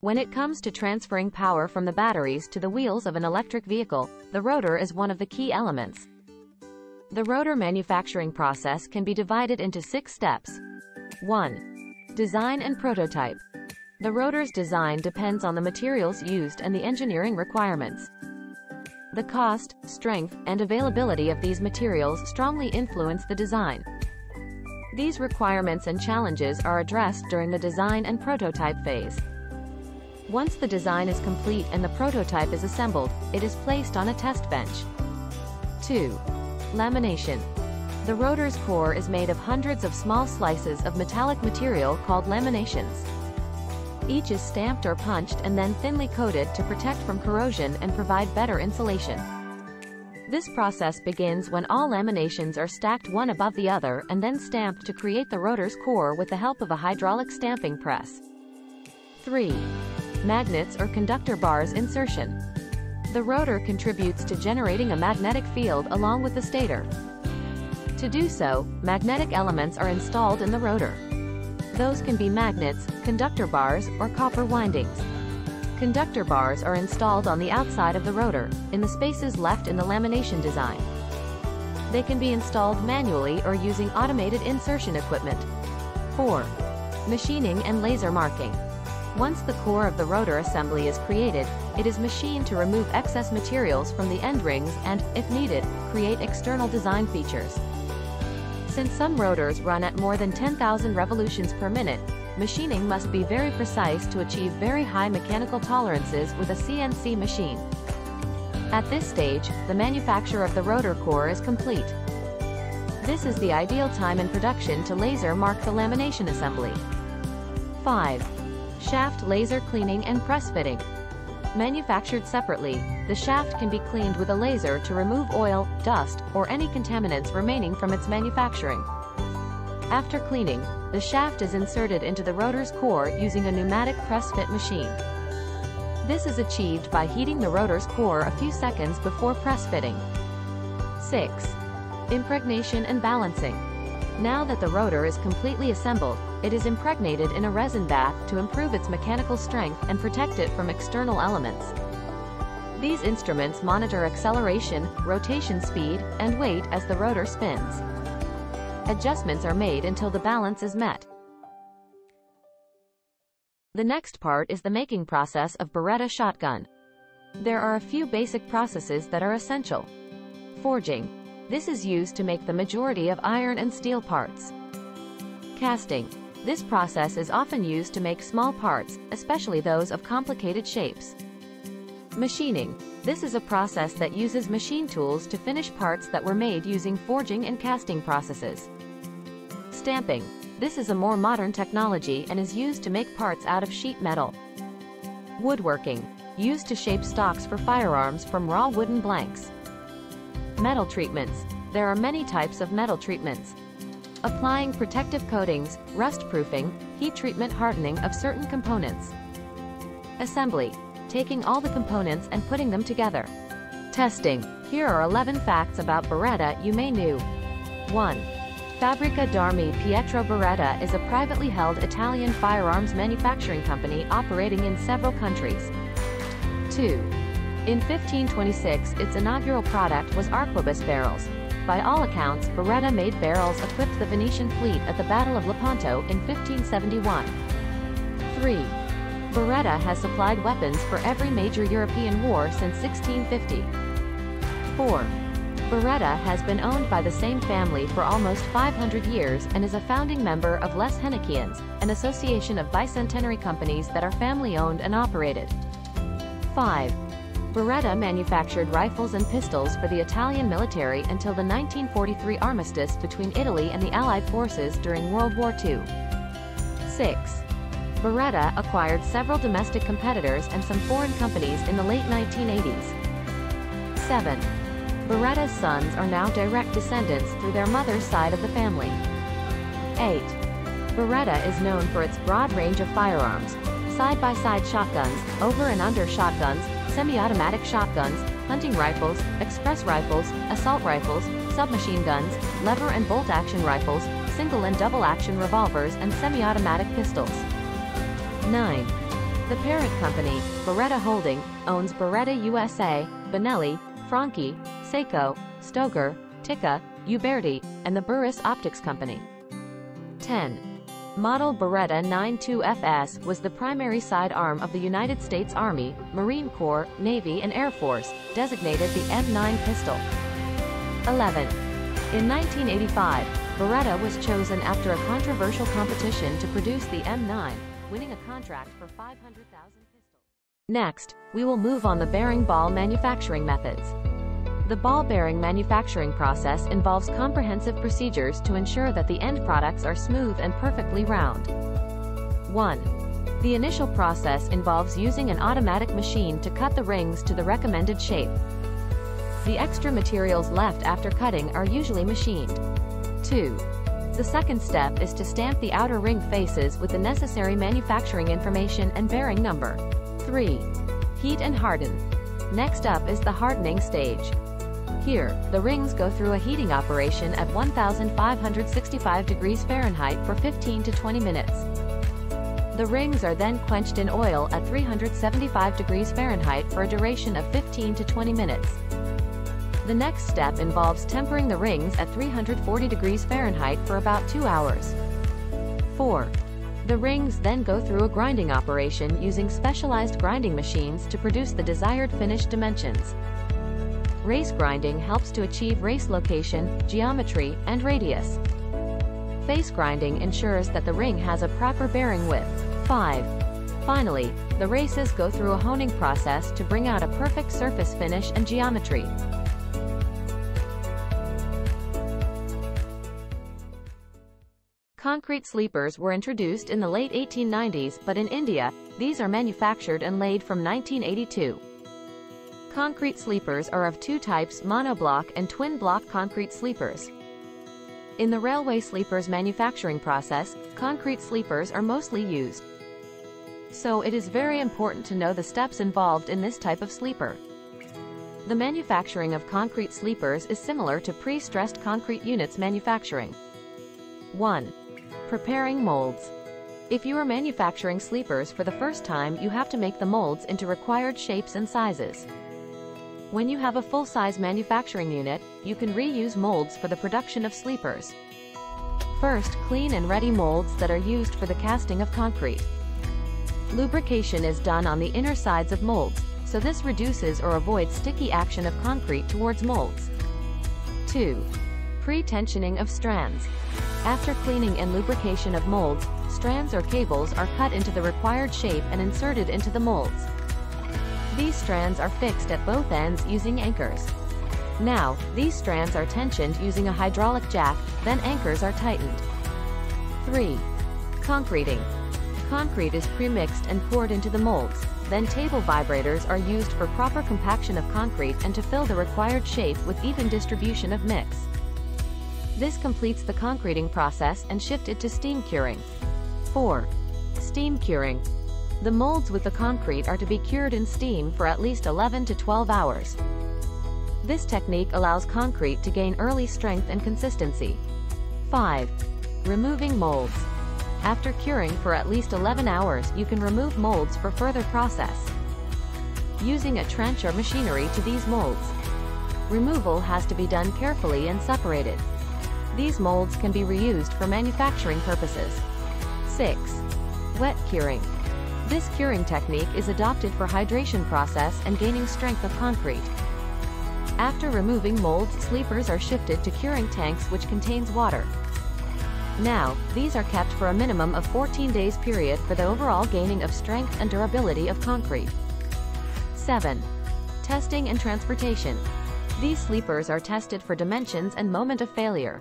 When it comes to transferring power from the batteries to the wheels of an electric vehicle, the rotor is one of the key elements. The rotor manufacturing process can be divided into 6 steps. 1. Design and prototype. The rotor's design depends on the materials used and the engineering requirements. The cost, strength, and availability of these materials strongly influence the design. These requirements and challenges are addressed during the design and prototype phase. Once the design is complete and the prototype is assembled, it is placed on a test bench. 2. Lamination. The rotor's core is made of hundreds of small slices of metallic material called laminations. Each is stamped or punched and then thinly coated to protect from corrosion and provide better insulation. This process begins when all laminations are stacked one above the other and then stamped to create the rotor's core with the help of a hydraulic stamping press. 3. Magnets or conductor bars insertion. The rotor contributes to generating a magnetic field along with the stator. To do so, magnetic elements are installed in the rotor. Those can be magnets, conductor bars, or copper windings. Conductor bars are installed on the outside of the rotor, in the spaces left in the lamination design. They can be installed manually or using automated insertion equipment. 4. Machining and laser marking. Once the core of the rotor assembly is created, it is machined to remove excess materials from the end rings and, if needed, create external design features. Since some rotors run at more than 10,000 revolutions per minute, machining must be very precise to achieve very high mechanical tolerances with a CNC machine. At this stage, the manufacture of the rotor core is complete. This is the ideal time in production to laser mark the lamination assembly. 5. Shaft laser cleaning and press fitting. Manufactured separately, the shaft can be cleaned with a laser to remove oil, dust, or any contaminants remaining from its manufacturing. After cleaning, the shaft is inserted into the rotor's core using a pneumatic press fit machine. This is achieved by heating the rotor's core a few seconds before press fitting. 6. Impregnation and balancing. Now that the rotor is completely assembled, it is impregnated in a resin bath to improve its mechanical strength and protect it from external elements. These instruments monitor acceleration, rotation speed, and weight as the rotor spins. Adjustments are made until the balance is met. The next part is the making process of Beretta shotgun. There are a few basic processes that are essential. Forging. This is used to make the majority of iron and steel parts. Casting. This process is often used to make small parts, especially those of complicated shapes. Machining. This is a process that uses machine tools to finish parts that were made using forging and casting processes. Stamping. This is a more modern technology and is used to make parts out of sheet metal. Woodworking. Used to shape stocks for firearms from raw wooden blanks. Metal treatments. There are many types of metal treatments. Applying protective coatings, rust-proofing, heat treatment hardening of certain components. Assembly. Taking all the components and putting them together. Testing. Here are 11 facts about Beretta you may know. 1. Fabbrica d'Armi Pietro Beretta is a privately held Italian firearms manufacturing company operating in several countries. 2. In 1526, its inaugural product was Arquebus barrels. By all accounts, Beretta made barrels equipped the Venetian fleet at the Battle of Lepanto in 1571. 3. Beretta has supplied weapons for every major European war since 1650. 4. Beretta has been owned by the same family for almost 500 years and is a founding member of Les Hénokiens, an association of bicentenary companies that are family-owned and operated. 5. Beretta manufactured rifles and pistols for the Italian military until the 1943 armistice between Italy and the Allied forces during World War II. 6. Beretta acquired several domestic competitors and some foreign companies in the late 1980s. 7. Beretta's sons are now direct descendants through their mother's side of the family. 8. Beretta is known for its broad range of firearms: side-by-side shotguns, over and under shotguns, semi-automatic shotguns, hunting rifles, express rifles, assault rifles, submachine guns, lever and bolt action rifles, single and double action revolvers, and semi-automatic pistols. 9. The parent company, Beretta Holding, owns Beretta USA, Benelli, Franchi, Seiko, Stoger, Tikka, Uberti, and the Burris Optics Company. 10. Model Beretta 92FS was the primary sidearm of the United States Army, Marine Corps, Navy and Air Force, designated the M9 pistol. 11. In 1985, Beretta was chosen after a controversial competition to produce the M9, winning a contract for 500,000 pistols. Next, we will move on the bearing ball manufacturing methods. The ball bearing manufacturing process involves comprehensive procedures to ensure that the end products are smooth and perfectly round. 1. The initial process involves using an automatic machine to cut the rings to the recommended shape. The extra materials left after cutting are usually machined. 2. The second step is to stamp the outer ring faces with the necessary manufacturing information and bearing number. 3. Heat and harden. Next up is the hardening stage. Here, the rings go through a heating operation at 1565 degrees Fahrenheit for 15 to 20 minutes. The rings are then quenched in oil at 375 degrees Fahrenheit for a duration of 15 to 20 minutes. The next step involves tempering the rings at 340 degrees Fahrenheit for about 2 hours. 4. The rings then go through a grinding operation using specialized grinding machines to produce the desired finished dimensions. Race grinding helps to achieve race location, geometry, and radius. Face grinding ensures that the ring has a proper bearing width. 5. Finally, the races go through a honing process to bring out a perfect surface finish and geometry. Concrete sleepers were introduced in the late 1890s, but in India, these are manufactured and laid from 1982. Concrete sleepers are of two types: monoblock and twin-block concrete sleepers. In the railway sleepers manufacturing process, concrete sleepers are mostly used. So it is very important to know the steps involved in this type of sleeper. The manufacturing of concrete sleepers is similar to pre-stressed concrete units manufacturing. 1. Preparing molds. If you are manufacturing sleepers for the first time, you have to make the molds into required shapes and sizes. When you have a full-size manufacturing unit, you can reuse molds for the production of sleepers. First, clean and ready molds that are used for the casting of concrete. Lubrication is done on the inner sides of molds, so this reduces or avoids sticky action of concrete towards molds. 2. Pre-tensioning of strands. After cleaning and lubrication of molds, strands or cables are cut into the required shape and inserted into the molds. These strands are fixed at both ends using anchors. Now, these strands are tensioned using a hydraulic jack, then anchors are tightened. 3. Concreting. Concrete is pre-mixed and poured into the molds, then table vibrators are used for proper compaction of concrete and to fill the required shape with even distribution of mix. This completes the concreting process and shifted to steam curing. 4. Steam curing. The molds with the concrete are to be cured in steam for at least 11 to 12 hours. This technique allows concrete to gain early strength and consistency. 5. Removing molds. After curing for at least 11 hours, you can remove molds for further process, using a trench or machinery to these molds. Removal has to be done carefully and separated. These molds can be reused for manufacturing purposes. 6. Wet curing. This curing technique is adopted for hydration process and gaining strength of concrete. After removing molds, sleepers are shifted to curing tanks which contains water. Now, these are kept for a minimum of 14 days period for the overall gaining of strength and durability of concrete. 7. Testing and transportation. These sleepers are tested for dimensions and moment of failure.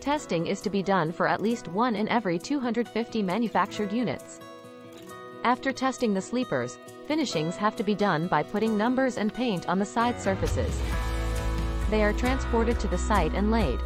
Testing is to be done for at least one in every 250 manufactured units. After testing the sleepers, finishings have to be done by putting numbers and paint on the side surfaces. They are transported to the site and laid.